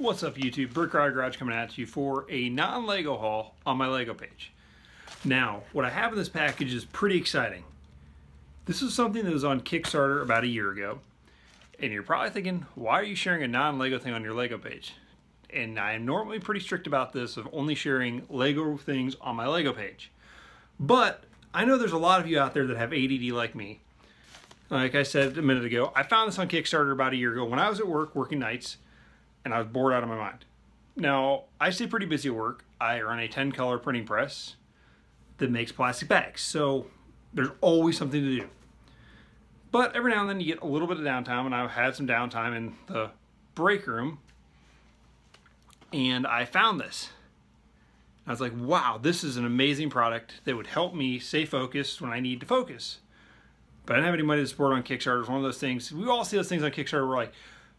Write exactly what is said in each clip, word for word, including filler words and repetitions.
What's up YouTube, Brickrod Garage coming at you for a non-Lego haul on my Lego page. Now, what I have in this package is pretty exciting. This is something that was on Kickstarter about a year ago, and you're probably thinking, why are you sharing a non-Lego thing on your Lego page? And I am normally pretty strict about this, of only sharing Lego things on my Lego page. But I know there's a lot of you out there that have A D D like me. Like I said a minute ago, I found this on Kickstarter about a year ago when I was at work working nights, and I was bored out of my mind. Now, I stay pretty busy at work. I run a ten color printing press that makes plastic bags, so there's always something to do. But every now and then you get a little bit of downtime, and I've had some downtime in the break room, and I found this. I was like, wow, this is an amazing product that would help me stay focused when I need to focus. But I didn't have any money to support on Kickstarter. It's one of those things, we all see those things on Kickstarter, we're like,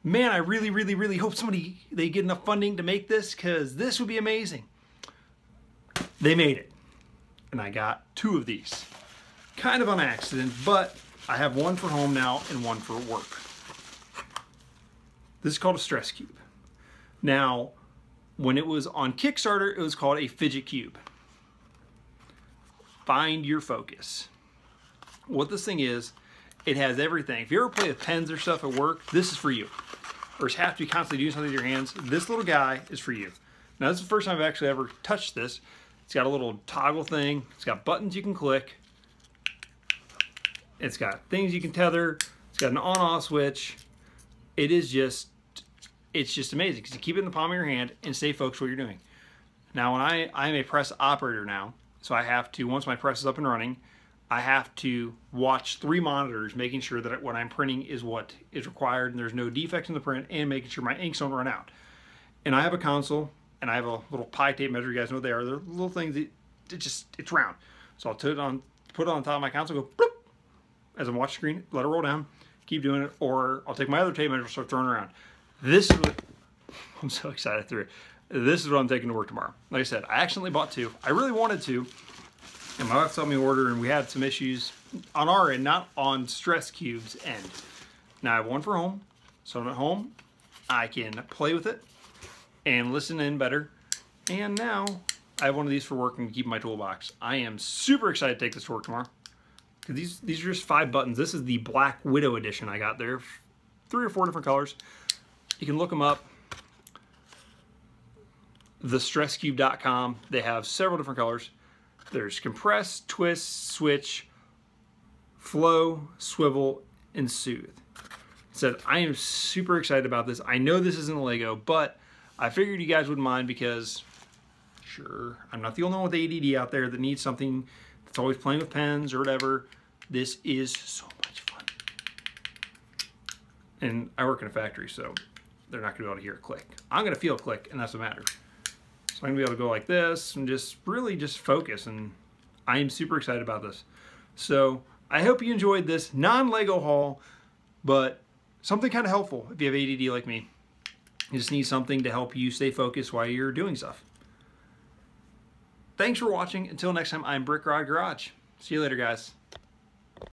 man, I really, really, really hope somebody, they get enough funding to make this, because this would be amazing. They made it. And I got two of these. Kind of on accident, but I have one for home now and one for work. This is called a Stress Cube. Now, when it was on Kickstarter, it was called a fidget cube. Find your focus. What this thing is, it has everything. If you ever play with pens or stuff at work, this is for you. Or just have to be constantly doing something with your hands, this little guy is for you. Now, this is the first time I've actually ever touched this. It's got a little toggle thing. It's got buttons you can click. It's got things you can tether. It's got an on-off switch. It is just, it's just amazing because you keep it in the palm of your hand and stay focused what you're doing. Now, when I, I'm a press operator now, so I have to, once my press is up and running, I have to watch three monitors, making sure that what I'm printing is what is required and there's no defects in the print, and making sure my inks don't run out. And I have a console and I have a little pie tape measure. You guys know what they are. They're little things that it just, it's round. So I'll put it on, put it on top of my console, go bloop, as I'm watching the screen, let it roll down, keep doing it, or I'll take my other tape measure and start throwing it around. This is what, I'm so excited through it. This is what I'm taking to work tomorrow. Like I said, I accidentally bought two. I really wanted to. And my wife helped me order, and we had some issues on our end, not on Stress Cube's end. Now I have one for home, so I'm at home. I can play with it and listen in better. And now I have one of these for work and keep in my toolbox. I am super excited to take this to work tomorrow. Cause these, these are just five buttons. This is the Black Widow edition I got there. Three or four different colors. You can look them up. the stress cube dot com. They have several different colors. There's compress, twist, switch, flow, swivel, and soothe. So I am super excited about this. I know this isn't Lego, but I figured you guys wouldn't mind because, sure, I'm not the only one with A D D out there that needs something that's always playing with pens or whatever. This is so much fun. And I work in a factory, so they're not gonna be able to hear a click. I'm gonna feel a click, and that's what matters. So I'm gonna be able to go like this and just really just focus, and I am super excited about this. So I hope you enjoyed this non-Lego haul, but something kind of helpful if you have A D D like me. You just need something to help you stay focused while you're doing stuff. Thanks for watching. Until next time, I'm Brickrod Garage. See you later, guys.